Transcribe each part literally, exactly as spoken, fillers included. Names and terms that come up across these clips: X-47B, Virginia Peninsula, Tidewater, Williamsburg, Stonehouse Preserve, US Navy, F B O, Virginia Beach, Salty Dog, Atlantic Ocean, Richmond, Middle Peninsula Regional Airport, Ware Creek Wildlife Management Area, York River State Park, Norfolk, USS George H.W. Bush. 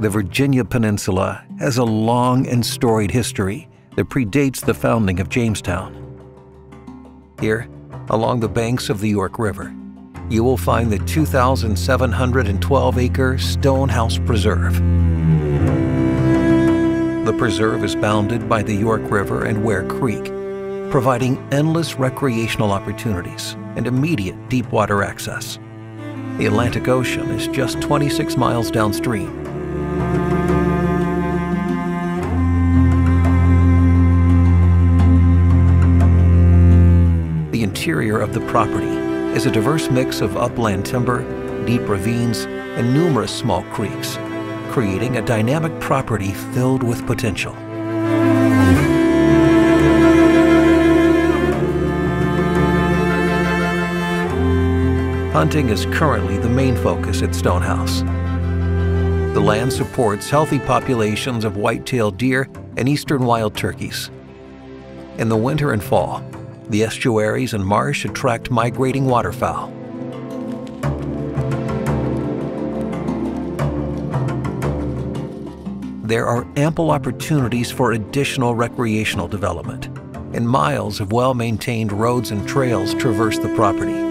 the Virginia Peninsula has a long and storied history that predates the founding of Jamestown. Here, along the banks of the York River, you will find the two thousand seven hundred twelve acre Stonehouse Preserve. The preserve is bounded by the York River and Ware Creek, providing endless recreational opportunities and immediate deep water access. The Atlantic Ocean is just twenty-six miles downstream. The interior of the property is a diverse mix of upland timber, deep ravines, and numerous small creeks, creating a dynamic property filled with potential. Hunting is currently the main focus at Stonehouse. The land supports healthy populations of white-tailed deer and eastern wild turkeys. In the winter and fall, the estuaries and marsh attract migrating waterfowl. There are ample opportunities for additional recreational development, and miles of well-maintained roads and trails traverse the property.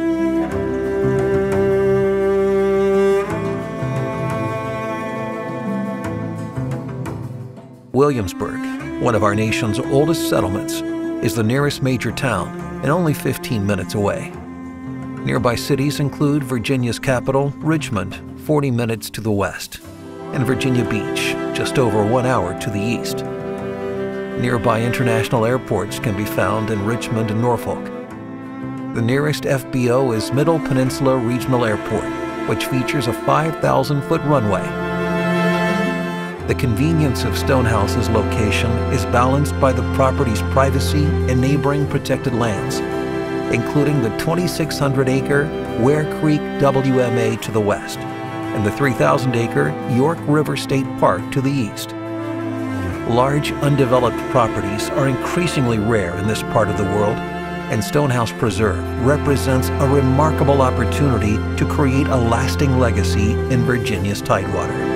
Williamsburg, one of our nation's oldest settlements, is the nearest major town and only fifteen minutes away. Nearby cities include Virginia's capital, Richmond, forty minutes to the west, and Virginia Beach, just over one hour to the east. Nearby international airports can be found in Richmond and Norfolk. The nearest F B O is Middle Peninsula Regional Airport, which features a five thousand foot runway. The convenience of Stonehouse's location is balanced by the property's privacy and neighboring protected lands, including the twenty-six hundred acre Ware Creek W M A to the west and the three thousand acre York River State Park to the east. Large undeveloped properties are increasingly rare in this part of the world, and Stonehouse Preserve represents a remarkable opportunity to create a lasting legacy in Virginia's Tidewater.